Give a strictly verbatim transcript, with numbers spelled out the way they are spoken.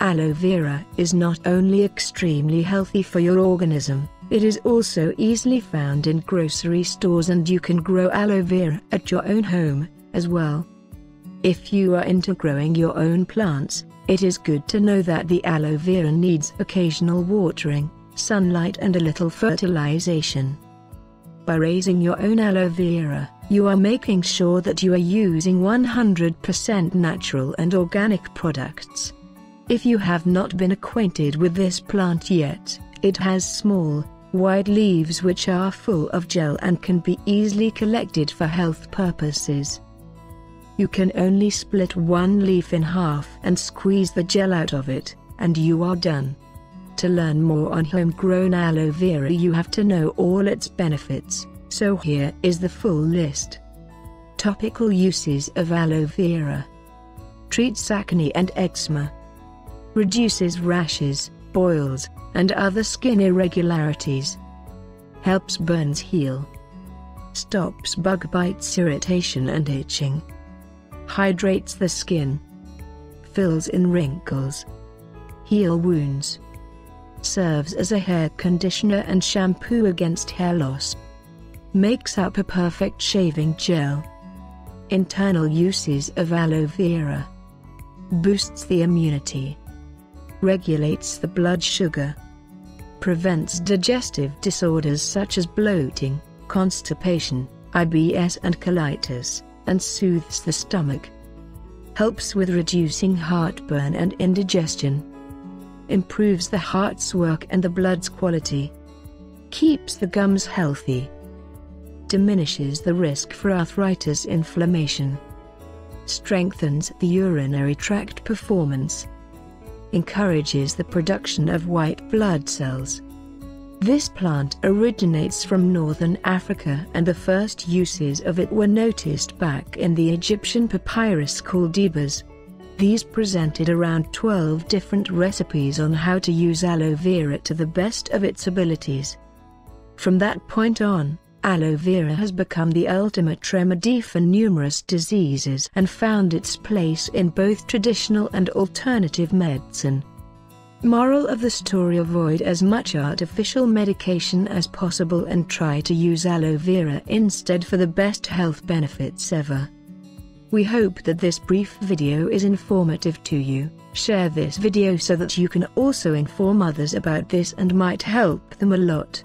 Aloe vera is not only extremely healthy for your organism, it is also easily found in grocery stores, and you can grow aloe vera at your own home as well. If you are into growing your own plants, it is good to know that the aloe vera needs occasional watering, sunlight and a little fertilization. By raising your own aloe vera, you are making sure that you are using one hundred percent natural and organic products. If you have not been acquainted with this plant yet, it has small, wide leaves which are full of gel and can be easily collected for health purposes. You can only split one leaf in half and squeeze the gel out of it, and you are done. To learn more on homegrown aloe vera, you have to know all its benefits, so here is the full list. Topical uses of aloe vera. Treats acne and eczema. Reduces rashes, boils, and other skin irregularities. Helps burns heal. Stops bug bites, irritation and itching. Hydrates the skin. Fills in wrinkles. Heal wounds. Serves as a hair conditioner and shampoo against hair loss. Makes up a perfect shaving gel. Internal uses of aloe vera. Boosts the immunity. Regulates the blood sugar. Prevents digestive disorders such as bloating, constipation, I B S and colitis, and soothes the stomach. Helps with reducing heartburn and indigestion. Improves the heart's work and the blood's quality. Keeps the gums healthy. Diminishes the risk for arthritis inflammation. Strengthens the urinary tract performance. Encourages the production of white blood cells. This plant originates from northern Africa, and the first uses of it were noticed back in the Egyptian papyrus called Ebers. These presented around twelve different recipes on how to use aloe vera to the best of its abilities. From that point on, aloe vera has become the ultimate remedy for numerous diseases and found its place in both traditional and alternative medicine. Moral of the story: avoid as much artificial medication as possible and try to use aloe vera instead for the best health benefits ever. We hope that this brief video is informative to you. Share this video so that you can also inform others about this and might help them a lot.